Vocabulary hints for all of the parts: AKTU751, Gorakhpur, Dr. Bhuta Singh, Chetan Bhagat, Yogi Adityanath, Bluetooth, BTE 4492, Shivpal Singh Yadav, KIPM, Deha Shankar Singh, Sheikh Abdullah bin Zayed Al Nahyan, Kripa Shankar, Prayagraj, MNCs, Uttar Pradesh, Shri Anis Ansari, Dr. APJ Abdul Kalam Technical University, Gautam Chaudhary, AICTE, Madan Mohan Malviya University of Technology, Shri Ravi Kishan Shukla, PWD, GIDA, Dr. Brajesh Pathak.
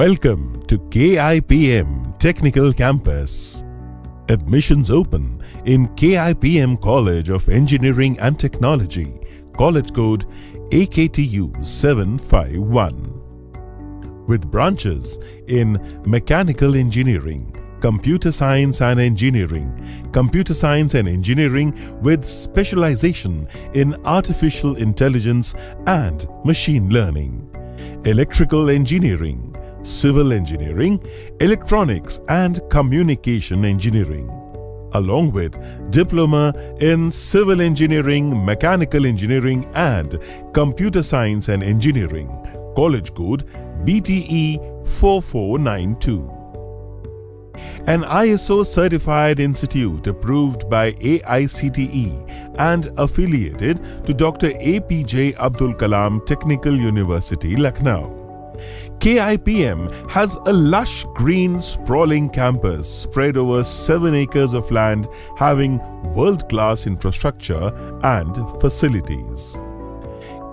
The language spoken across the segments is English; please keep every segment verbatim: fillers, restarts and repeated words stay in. Welcome to K I P M Technical Campus. Admissions open in K I P M College of Engineering and Technology, college code A K T U seven five one. With branches in Mechanical Engineering, Computer Science and Engineering, Computer Science and Engineering with specialization in Artificial Intelligence and Machine Learning, Electrical Engineering, Civil Engineering, Electronics and Communication Engineering, along with Diploma in Civil Engineering, Mechanical Engineering and Computer Science and Engineering, college code B T E four four nine two. An I S O-certified institute approved by A I C T E and affiliated to Doctor A P J Abdul Kalam Technical University, Lucknow. K I P M has a lush green sprawling campus spread over seven acres of land having world-class infrastructure and facilities.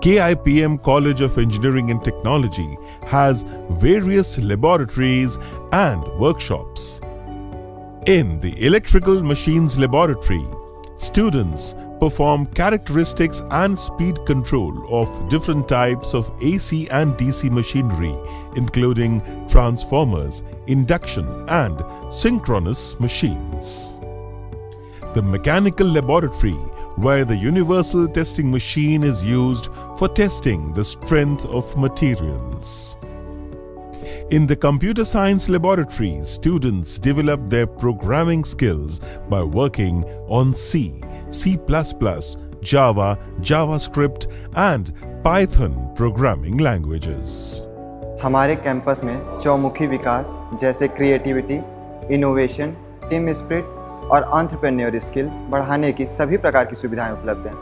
K I P M College of Engineering and Technology has various laboratories and workshops. In the Electrical Machines Laboratory, students perform characteristics and speed control of different types of A C and D C machinery, including transformers, induction and synchronous machines. The Mechanical Laboratory, where the universal testing machine is used for testing the strength of materials. In the Computer Science Laboratory, students develop their programming skills by working on C, C plus plus, Java, JavaScript and Python programming languages. हमारे campus में चौमुखी विकास जैसे creativity, innovation, team spirit और entrepreneur skill बढ़ाने की सभी प्रकार की सुविधाएं उपलब्ध हैं.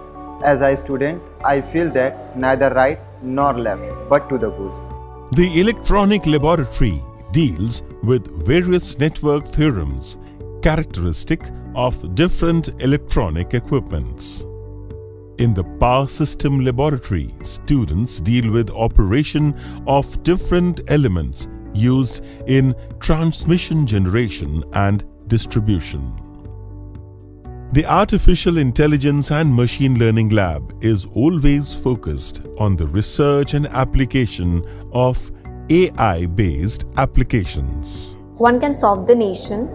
As a student, I feel that neither right nor left, but to the good. The Electronic Laboratory deals with various network theorems, characteristic of different electronic equipments. In the Power System Laboratory, students deal with operation of different elements used in transmission generation and distribution. The Artificial Intelligence and Machine Learning Lab is always focused on the research and application of A I-based applications. One can serve the nation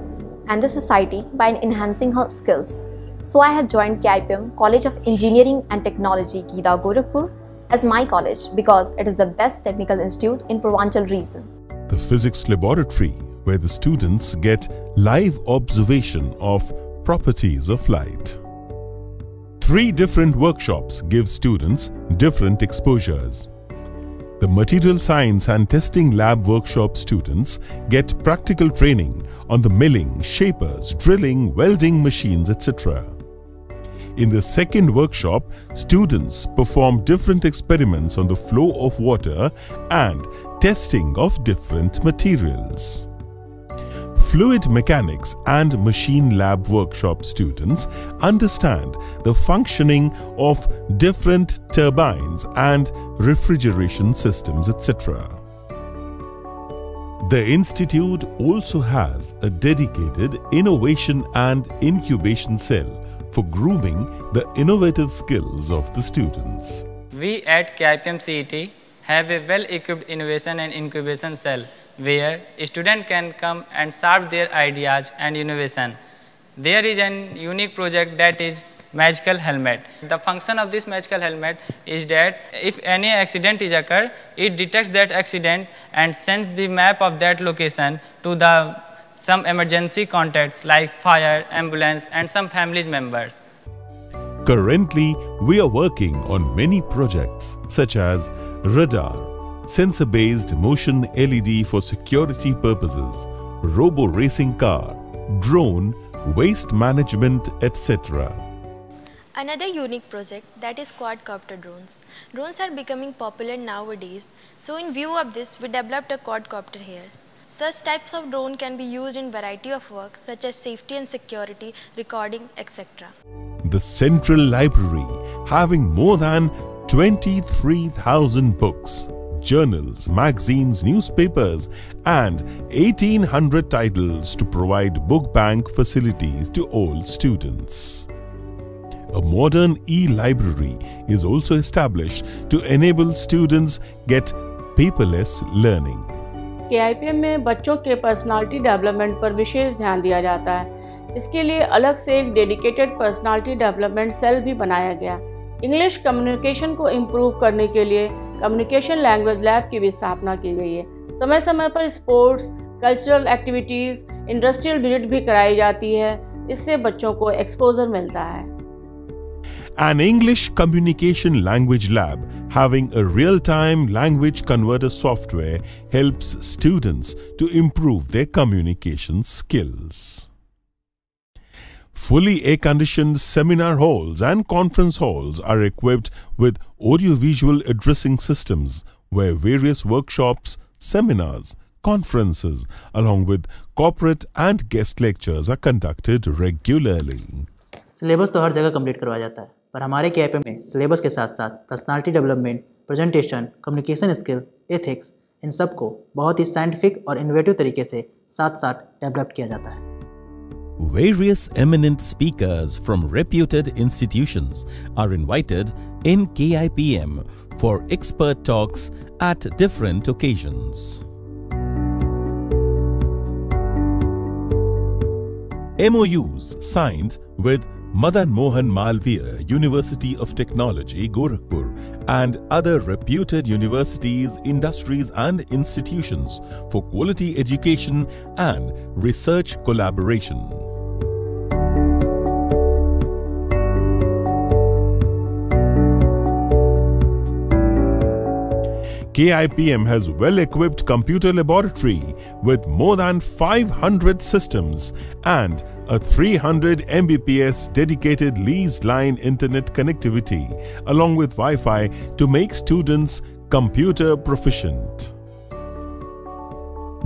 and the society by enhancing her skills. So I have joined K I P M College of Engineering and Technology, GIDA, Gorakhpur as my college because it is the best technical institute in Purvanchal region. The Physics Laboratory, where the students get live observation of properties of light. Three different workshops give students different exposures. The Material Science and Testing Lab workshop students get practical training on the milling, shapers, drilling, welding machines, et cetera. In the second workshop, students perform different experiments on the flow of water and testing of different materials. Fluid Mechanics and Machine Lab workshop students understand the functioning of different turbines and refrigeration systems, et cetera. The institute also has a dedicated innovation and incubation cell for grooming the innovative skills of the students. We at K I P M C E T have a well-equipped innovation and incubation cell, where students can come and serve their ideas and innovation. There is an unique project that is Magical Helmet. The function of this Magical Helmet is that if any accident is occurred, it detects that accident and sends the map of that location to the some emergency contacts like fire, ambulance and some family members. Currently, we are working on many projects such as radar, sensor-based motion L E D for security purposes, robo-racing car, drone, waste management, et cetera. Another unique project that is quadcopter drones. Drones are becoming popular nowadays, so in view of this, we developed a quadcopter here. Such types of drone can be used in variety of work such as safety and security, recording, et cetera. The Central Library, having more than twenty-three thousand books, journals, magazines, newspapers and eighteen hundred titles to provide book bank facilities to all students. A modern e-library is also established to enable students get paperless learning. K I P M में बच्चों के personality development पर विशेष ध्यान दिया जाता है। इसके लिए अलग से एक डेडिकेटेड पर्सनालिटी डेवलपमेंट सेल भी बनाया गया। इंग्लिश कम्युनिकेशन को इम्प्रूव करने के लिए कम्युनिकेशन लैंग्वेज लैब की भी स्थापना की गई है। समय समय पर sports, cultural activities, industrial visit भी कराई जाती है। इससे बच्चों को एक्सपोजर मिलता है। An English Communication Language Lab having a real-time language converter software helps students to improve their communication skills. Fully air-conditioned seminar halls and conference halls are equipped with audiovisual addressing systems where various workshops, seminars, conferences along with corporate and guest lectures are conducted regularly. Syllabus तो हर जगह complete करवाया जाता है, पर हमारे K I P M में syllabus के साथ साथ personality development, presentation, communication skill, ethics, इन सब को बहुत ही साइंटिफिक और इनोवेटिव तरीके से साथ साथ डेवलप किया जाता है। Various eminent speakers from reputed institutions are invited in K I P M for expert talks at different occasions. M O Us signed with Madan Mohan Malviya University of Technology, Gorakhpur and other reputed universities, industries and institutions for quality education and research collaboration. K I P M has well-equipped computer laboratory with more than five hundred systems and a three hundred megabits per second dedicated leased line internet connectivity along with Wi-Fi to make students computer proficient.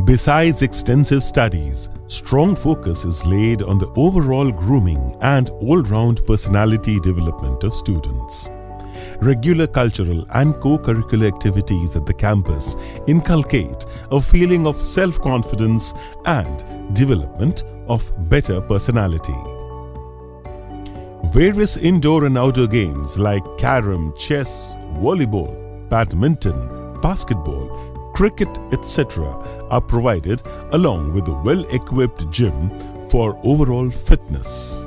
Besides extensive studies, strong focus is laid on the overall grooming and all-round personality development of students. Regular cultural and co-curricular activities at the campus inculcate a feeling of self-confidence and development of better personality. Various indoor and outdoor games like carom, chess, volleyball, badminton, basketball, cricket, et cetera are provided along with a well-equipped gym for overall fitness.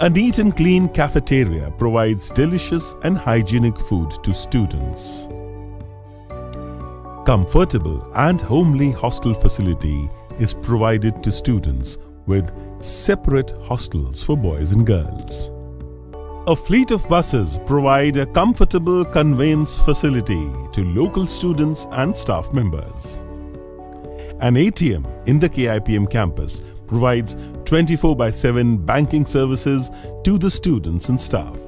A neat and clean cafeteria provides delicious and hygienic food to students. Comfortable and homely hostel facility is provided to students with separate hostels for boys and girls. A fleet of buses provide a comfortable conveyance facility to local students and staff members. An A T M in the K I P M campus provides twenty-four by seven banking services to the students and staff.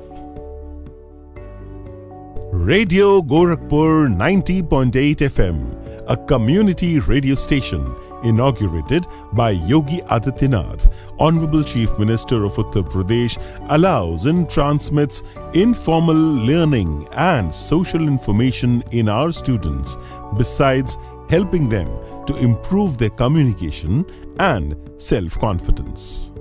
Radio Gorakhpur ninety point eight F M, a community radio station, inaugurated by Yogi Adityanath, Honorable Chief Minister of Uttar Pradesh, allows and transmits informal learning and social information in our students, besides helping them to improve their communication and self-confidence.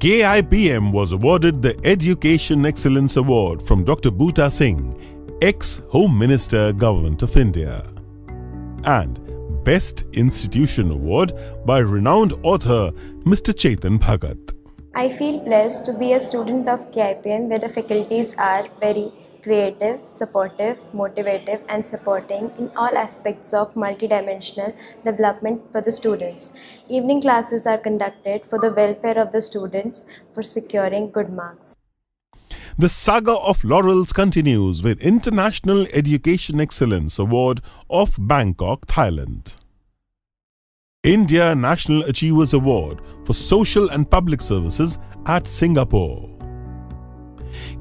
K I P M was awarded the Education Excellence Award from Doctor Bhuta Singh, ex-Home Minister, Government of India, and Best Institution Award by renowned author Mister Chetan Bhagat. I feel blessed to be a student of K I P M where the faculties are very creative, supportive, motivative and supporting in all aspects of multidimensional development for the students. Evening classes are conducted for the welfare of the students for securing good marks. The saga of laurels continues with International Education Excellence Award of Bangkok, Thailand. India National Achievers Award for Social and Public Services at Singapore.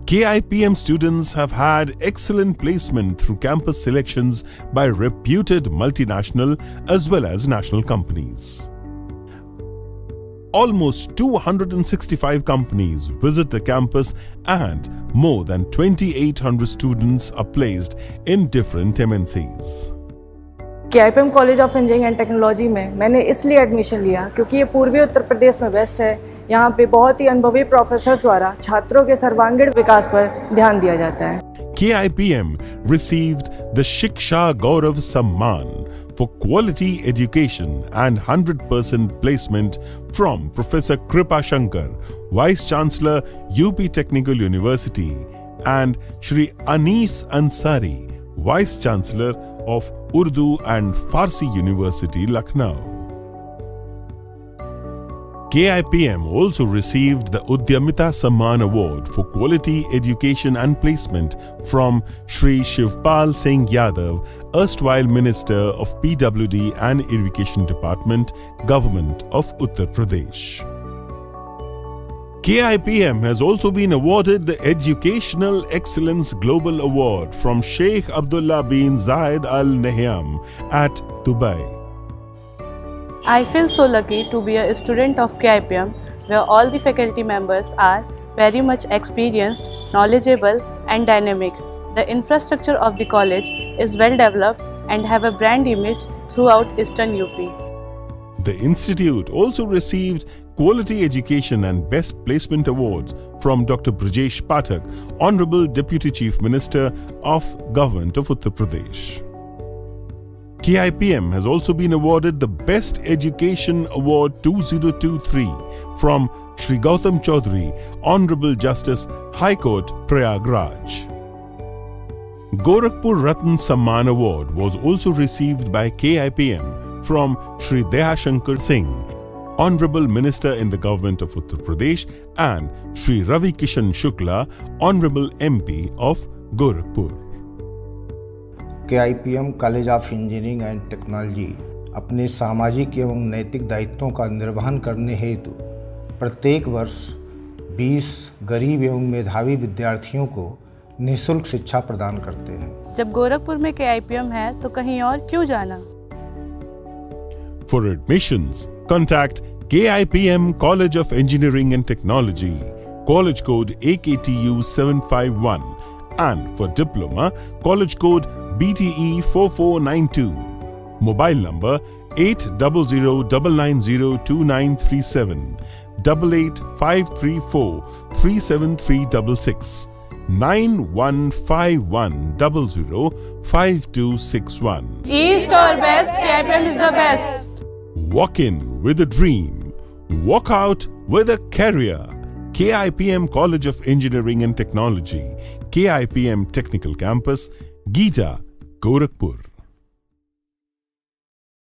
K I P M students have had excellent placement through campus selections by reputed multinational as well as national companies. Almost two hundred sixty-five companies visit the campus and more than twenty-eight hundred students are placed in different M N Cs. K I P M college of engineering and technology में मैंने इसलिए admission लिया क्योंकि ये पूर्वी उत्तर प्रदेश में best है। यहाँ पे बहुत ही अनुभवी प्रोफेसर्स द्वारा छात्रों के सर्वांगीण विकास पर ध्यान दिया जाता है। K I P M received the Shiksha Gaurav Samman for quality education and one hundred percent placement from Professor Kripa Shankar, Vice Chancellor U P Technical University, and Shri Anis Ansari, Vice Chancellor of Urdu and Farsi University, Lucknow. K I P M also received the Udyamita Samman Award for Quality Education and Placement from Shri Shivpal Singh Yadav, erstwhile Minister of P W D and Irrigation Department, Government of Uttar Pradesh. K I P M has also been awarded the Educational Excellence Global Award from Sheikh Abdullah bin Zayed Al Nahyan at Dubai. I feel so lucky to be a student of K I P M, where all the faculty members are very much experienced, knowledgeable and dynamic. The infrastructure of the college is well developed and have a brand image throughout Eastern U P. The institute also received Quality Education and Best Placement Awards from Doctor Brajesh Pathak, Honorable Deputy Chief Minister of Government of Uttar Pradesh. K I P M has also been awarded the Best Education Award two thousand twenty-three from Shri Gautam Chaudhary, Honorable Justice, High Court, Prayagraj. Gorakhpur Ratn Samman Award was also received by K I P M from Shri Deha Shankar Singh, Honorable Minister in the Government of Uttar Pradesh, and Shri Ravi Kishan Shukla, Honorable M P of Gorakhpur. K I P M college of engineering and technology अपने सामाजिक एवं नैतिक दायित्वों का निर्वहन करने हेतु प्रत्येक वर्ष बीस गरीब एवं मेधावी विद्यार्थियों को निःशुल्क शिक्षा प्रदान करते हैं। जब गोरखपुर में K I P M है तो कहीं और क्यों जाना? For admissions, contact K I P M College of Engineering and Technology, College Code A K T U seven five one, and for diploma, College Code B T E four four nine two, mobile number eight zero zero nine nine zero two nine three seven, eight eight five three four three seven three six six, nine one five one zero zero five two six one. East or West, K I P M is the best. Walk in with a dream, walk out with a career. K I P M College of Engineering and Technology, K I P M Technical Campus, GIDA, Gorakhpur.